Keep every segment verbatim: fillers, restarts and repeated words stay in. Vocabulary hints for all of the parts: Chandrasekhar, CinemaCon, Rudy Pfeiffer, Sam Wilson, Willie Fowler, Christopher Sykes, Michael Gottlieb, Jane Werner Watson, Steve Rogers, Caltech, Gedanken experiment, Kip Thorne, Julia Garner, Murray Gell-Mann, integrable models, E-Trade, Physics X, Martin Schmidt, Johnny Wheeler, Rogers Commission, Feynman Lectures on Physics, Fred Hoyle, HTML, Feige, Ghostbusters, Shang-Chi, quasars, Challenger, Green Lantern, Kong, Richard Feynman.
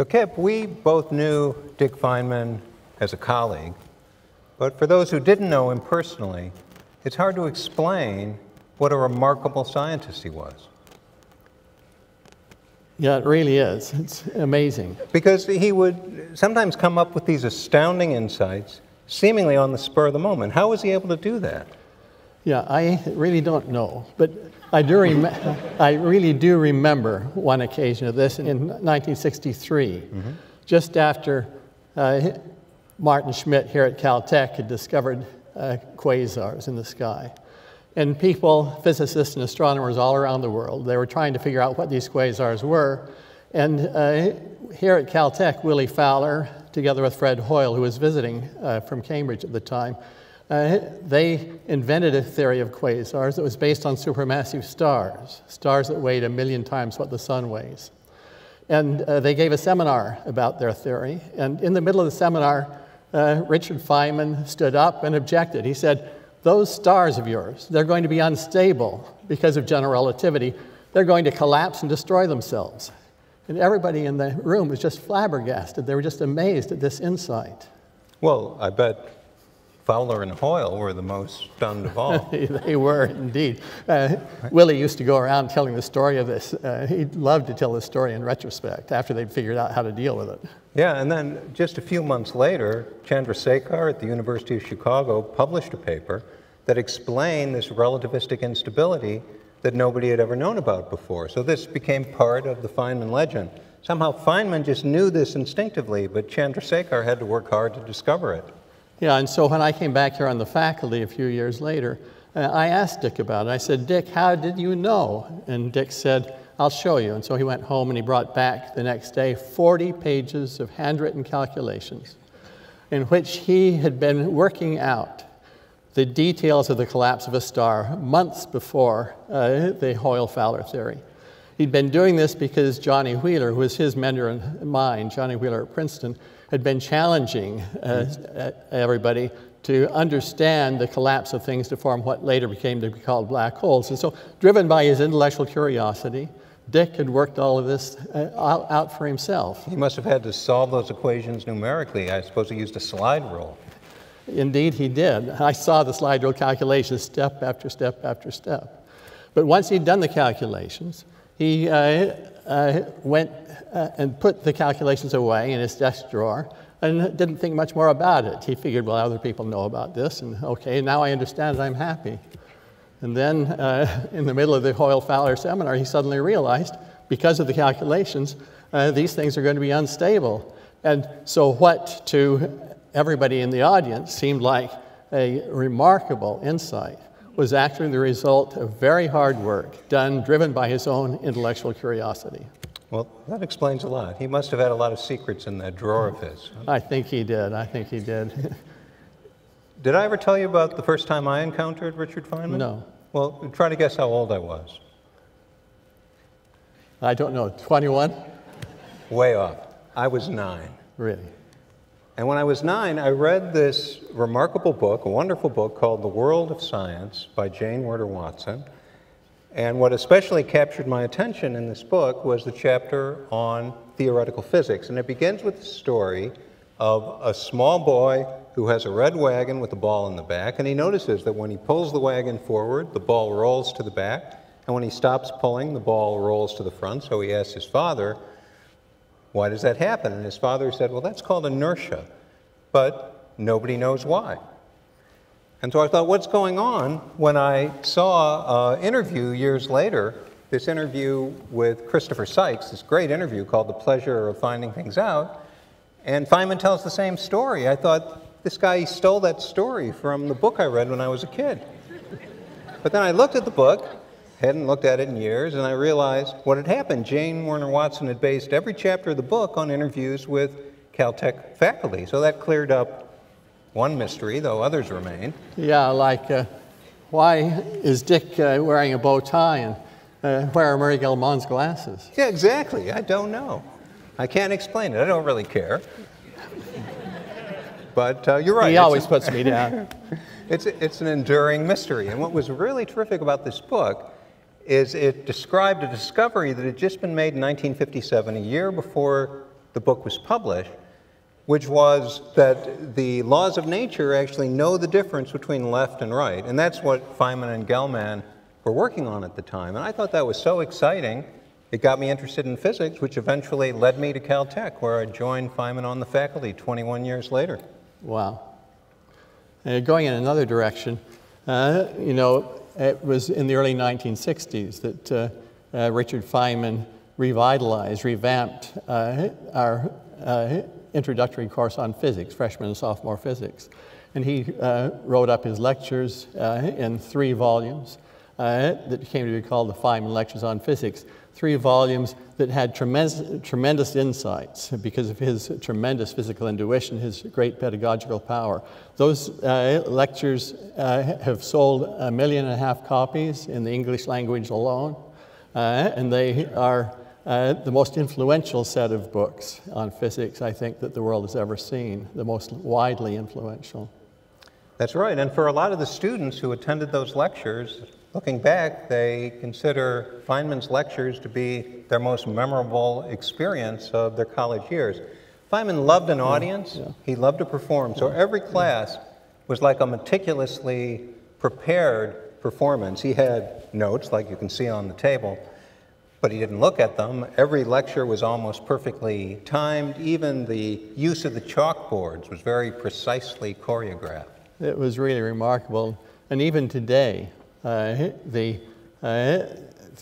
So, Kip, we both knew Dick Feynman as a colleague, but for those who didn't know him personally, it's hard to explain what a remarkable scientist he was. Yeah, it really is. It's amazing. Because he would sometimes come up with these astounding insights, seemingly on the spur of the moment. How was he able to do that? Yeah, I really don't know. But I, do rem I really do remember one occasion of this in nineteen sixty-three, mm-hmm. just after uh, Martin Schmidt here at Caltech had discovered uh, quasars in the sky. And people, physicists and astronomers all around the world, they were trying to figure out what these quasars were. And uh, here at Caltech, Willie Fowler, together with Fred Hoyle, who was visiting uh, from Cambridge at the time, uh, they invented a theory of quasars that was based on supermassive stars, stars that weighed a million times what the sun weighs. And uh, they gave a seminar about their theory. And in the middle of the seminar, uh, Richard Feynman stood up and objected. He said, "Those stars of yours, they're going to be unstable because of general relativity. They're going to collapse and destroy themselves." And everybody in the room was just flabbergasted. They were just amazed at this insight. Well, I bet Fowler and Hoyle were the most stunned of all. They were, indeed. Uh, Willie used to go around telling the story of this. Uh, he'd love to tell the story in retrospect, after they'd figured out how to deal with it. Yeah, and then just a few months later, Chandrasekhar at the University of Chicago published a paper that explained this relativistic instability that nobody had ever known about before. So this became part of the Feynman legend. Somehow Feynman just knew this instinctively, but Chandrasekhar had to work hard to discover it. Yeah, and so when I came back here on the faculty a few years later, uh, I asked Dick about it. I said, "Dick, how did you know?" And Dick said, "I'll show you." And so he went home and he brought back the next day forty pages of handwritten calculations in which he had been working out the details of the collapse of a star months before uh, the Hoyle-Fowler theory. He'd been doing this because Johnny Wheeler, who was his mentor and mine, Johnny Wheeler at Princeton, had been challenging uh, everybody to understand the collapse of things to form what later became to be called black holes. And so, driven by his intellectual curiosity, Dick had worked all of this uh, out for himself. He must have had to solve those equations numerically. I suppose he used a slide rule. Indeed, he did. I saw the slide rule calculations step after step after step. But once he'd done the calculations, he uh, uh, went uh, and put the calculations away in his desk drawer and didn't think much more about it. He figured, well, other people know about this, and okay, now I understand it, I'm happy. And then uh, in the middle of the Hoyle-Fowler seminar, he suddenly realized, because of the calculations, uh, these things are going to be unstable. And so what to everybody in the audience seemed like a remarkable insight was actually the result of very hard work done, driven by his own intellectual curiosity. Well, that explains a lot. He must have had a lot of secrets in that drawer of his. I think he did. I think he did. Did I ever tell you about the first time I encountered Richard Feynman? No. Well, try to guess how old I was. I don't know. twenty-one? Way off. I was nine. Really? And when I was nine, I read this remarkable book, a wonderful book called The World of Science by Jane Werner Watson. And what especially captured my attention in this book was the chapter on theoretical physics. And it begins with the story of a small boy who has a red wagon with a ball in the back. And he notices that when he pulls the wagon forward, the ball rolls to the back. And when he stops pulling, the ball rolls to the front. So he asks his father, "Why does that happen?" And his father said, "Well, that's called inertia, but nobody knows why." And so I thought, what's going on? When I saw an interview years later, this interview with Christopher Sykes, this great interview called The Pleasure of Finding Things Out, and Feynman tells the same story. I thought, this guy stole that story from the book I read when I was a kid. But then I looked at the book, hadn't looked at it in years, and I realized what had happened. Jane Werner Watson had based every chapter of the book on interviews with Caltech faculty. So that cleared up one mystery, though others remain. Yeah, like uh, why is Dick uh, wearing a bow tie, and uh, where are Murray Gell-Mann's glasses? Yeah, exactly. I don't know. I can't explain it. I don't really care. But uh, you're right. He always puts me down. It's, it's an enduring mystery. And what was really terrific about this book is it described a discovery that had just been made in nineteen fifty-seven, a year before the book was published, which was that the laws of nature actually know the difference between left and right. And that's what Feynman and Gell-Mann were working on at the time. And I thought that was so exciting. It got me interested in physics, which eventually led me to Caltech, where I joined Feynman on the faculty twenty-one years later. Wow. And you're going in another direction. Uh, you know, it was in the early nineteen sixties that uh, uh, Richard Feynman revitalized, revamped uh, our uh, introductory course on physics, freshman and sophomore physics. And he uh, wrote up his lectures uh, in three volumes uh, that came to be called the Feynman Lectures on Physics. Three volumes that had tremendous, tremendous insights because of his tremendous physical intuition, his great pedagogical power. Those uh, lectures uh, have sold a million and a half copies in the English language alone, uh, and they are uh, the most influential set of books on physics, I think, that the world has ever seen, the most widely influential. That's right, and for a lot of the students who attended those lectures, looking back, they consider Feynman's lectures to be their most memorable experience of their college years. Feynman loved an audience. Yeah, yeah. He loved to perform. So every class was like a meticulously prepared performance. He had notes, like you can see on the table, but he didn't look at them. Every lecture was almost perfectly timed. Even the use of the chalkboards was very precisely choreographed. It was really remarkable. And even today, Uh, the, uh,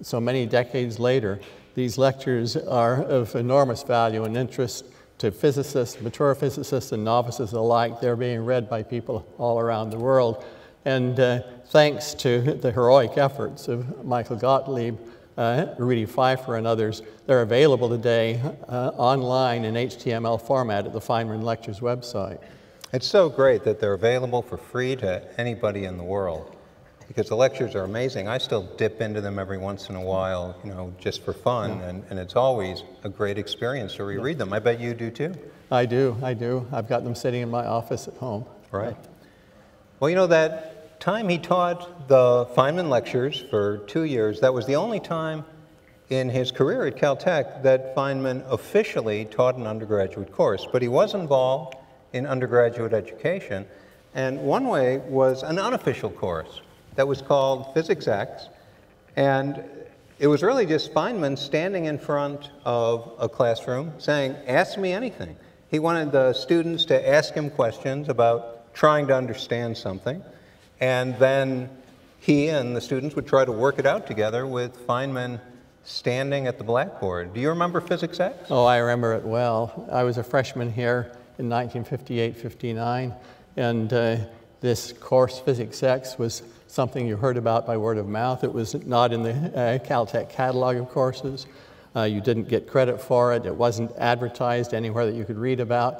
so many decades later, these lectures are of enormous value and interest to physicists, mature physicists, and novices alike. They're being read by people all around the world. And uh, thanks to the heroic efforts of Michael Gottlieb, uh, Rudy Pfeiffer, and others, they're available today uh, online in H T M L format at the Feynman Lectures website. It's so great that they're available for free to anybody in the world, because the lectures are amazing. I still dip into them every once in a while, you know, just for fun, yeah. and, and it's always a great experience to reread yeah. them. I bet you do too. I do, I do. I've got them sitting in my office at home. Right. Yeah. Well, you know, that time he taught the Feynman Lectures for two years, that was the only time in his career at Caltech that Feynman officially taught an undergraduate course, but he was involved in undergraduate education, and one way was an unofficial course that was called Physics X, and it was really just Feynman standing in front of a classroom saying, ask me anything. He wanted the students to ask him questions about trying to understand something, and then he and the students would try to work it out together with Feynman standing at the blackboard. Do you remember Physics X? Oh, I remember it well. I was a freshman here in nineteen fifty-eight fifty-nine, and uh, this course, Physics X, was something you heard about by word of mouth. It was not in the uh, Caltech catalog of courses. Uh, you didn't get credit for it. It wasn't advertised anywhere that you could read about.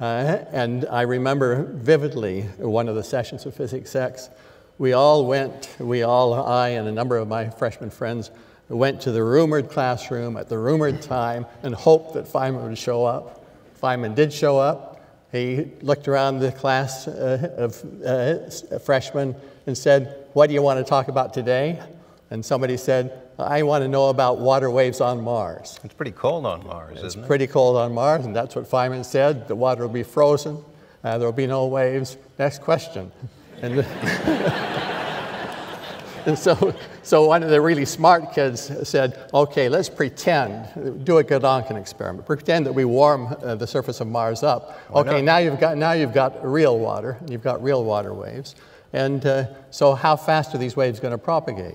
Uh, and I remember vividly one of the sessions of Physics X. We all went, we all, I and a number of my freshman friends, went to the rumored classroom at the rumored time and hoped that Feynman would show up. Feynman did show up. He looked around the class uh, of uh, freshmen and said, what do you want to talk about today? And somebody said, I want to know about water waves on Mars. It's pretty cold on Mars, isn't it? It's pretty cold on Mars, and that's what Feynman said. The water will be frozen. Uh, there will be no waves. Next question. And, and so, so one of the really smart kids said, OK, let's pretend, do a Gedanken experiment. Pretend that we warm uh, the surface of Mars up. Why OK, not? now you've got, now you've got real water. You've got real water waves. And uh, so how fast are these waves going to propagate?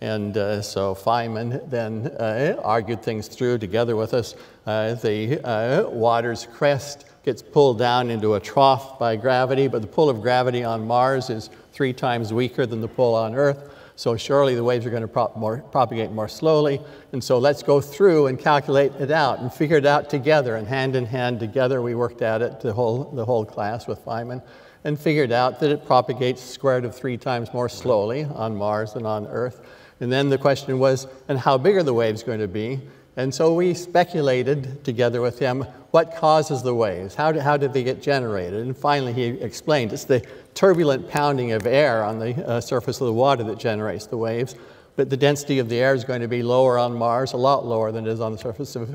And uh, so Feynman then uh, argued things through together with us. Uh, the uh, water's crest gets pulled down into a trough by gravity, but the pull of gravity on Mars is three times weaker than the pull on Earth. So surely the waves are going to prop more, propagate more slowly. And so let's go through and calculate it out and figure it out together. And hand in hand together, we worked at it, the whole, the whole class with Feynman, and figured out that it propagates square root of three times more slowly on Mars than on Earth. And then the question was, and how big are the waves going to be? And so we speculated together with him, what causes the waves? How did, how did they get generated? And finally he explained, it's the turbulent pounding of air on the uh, surface of the water that generates the waves. But the density of the air is going to be lower on Mars, a lot lower than it is on the surface of,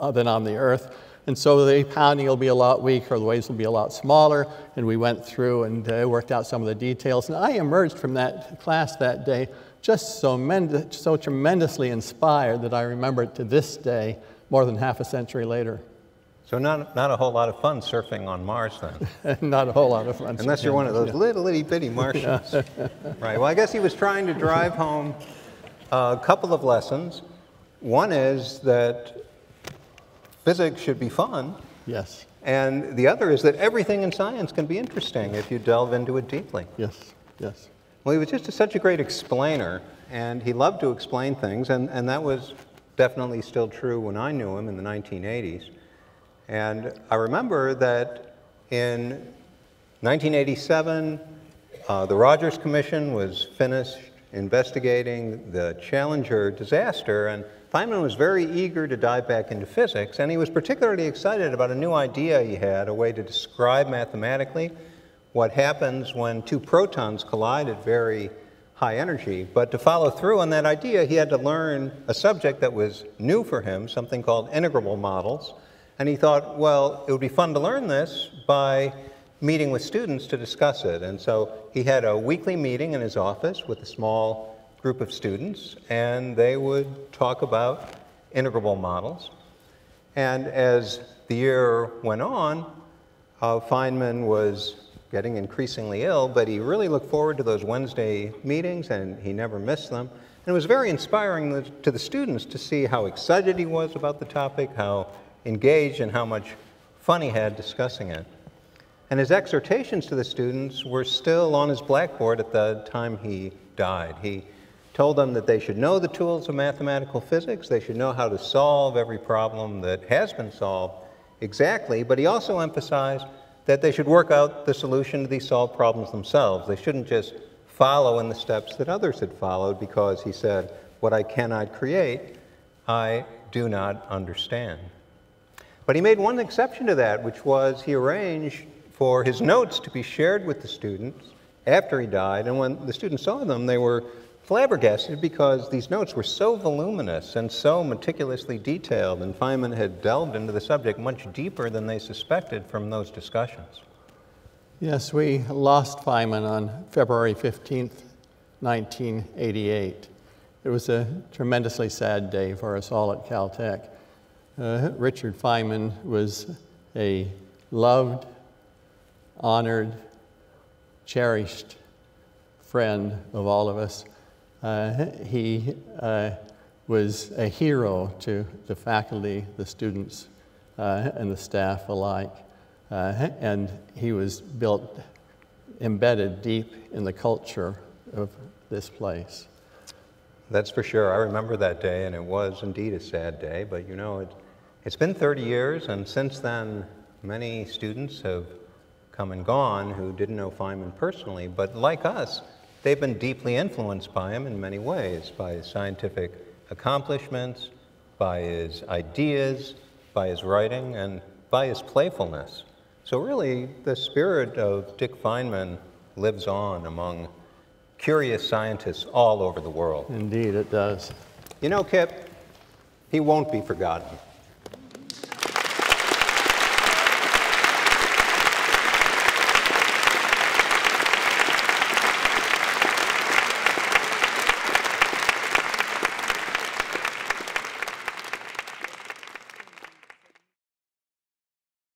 uh, than on the Earth. And so the pounding will be a lot weaker, the waves will be a lot smaller, and we went through and uh, worked out some of the details. And I emerged from that class that day just so, men so tremendously inspired that I remember it to this day, more than half a century later. So not, not a whole lot of fun surfing on Mars, then. Not a whole lot of fun. Unless you're one of those yeah. little itty-bitty Martians. Yeah. Right, well, I guess he was trying to drive home a couple of lessons. One is that physics should be fun. Yes. And the other is that everything in science can be interesting if you delve into it deeply. Yes, yes. Well, he was just a, such a great explainer, and he loved to explain things, and, and that was definitely still true when I knew him in the nineteen eighties. And I remember that in nineteen eighty-seven, uh, the Rogers Commission was finished investigating the Challenger disaster, and Feynman was very eager to dive back into physics, and he was particularly excited about a new idea he had, a way to describe mathematically what happens when two protons collide at very high energy. But to follow through on that idea, he had to learn a subject that was new for him, something called integrable models. And he thought, well, it would be fun to learn this by meeting with students to discuss it. And so he had a weekly meeting in his office with a small group of students, and they would talk about integrable models. And as the year went on, uh, Feynman was getting increasingly ill, but he really looked forward to those Wednesday meetings, and he never missed them. And it was very inspiring to the students to see how excited he was about the topic, how engaged, and how much fun he had discussing it. And his exhortations to the students were still on his blackboard at the time he died. He told them that they should know the tools of mathematical physics, they should know how to solve every problem that has been solved exactly, but he also emphasized that they should work out the solution to these solved problems themselves. They shouldn't just follow in the steps that others had followed because, he said, what I cannot create, I do not understand. But he made one exception to that, which was he arranged for his notes to be shared with the students after he died. And when the students saw them, they were flabbergasted because these notes were so voluminous and so meticulously detailed, and Feynman had delved into the subject much deeper than they suspected from those discussions. Yes, we lost Feynman on February fifteenth, nineteen eighty-eight. It was a tremendously sad day for us all at Caltech. Uh, Richard Feynman was a loved, honored, cherished friend of all of us. Uh, he uh, was a hero to the faculty, the students, uh, and the staff alike. Uh, and he was built, embedded deep in the culture of this place. That's for sure. I remember that day, and it was indeed a sad day, but you know, it, it's been thirty years, and since then, many students have come and gone who didn't know Feynman personally, but like us, they've been deeply influenced by him in many ways, by his scientific accomplishments, by his ideas, by his writing, and by his playfulness. So really, the spirit of Dick Feynman lives on among curious scientists all over the world. Indeed, it does. You know, Kip, he won't be forgotten.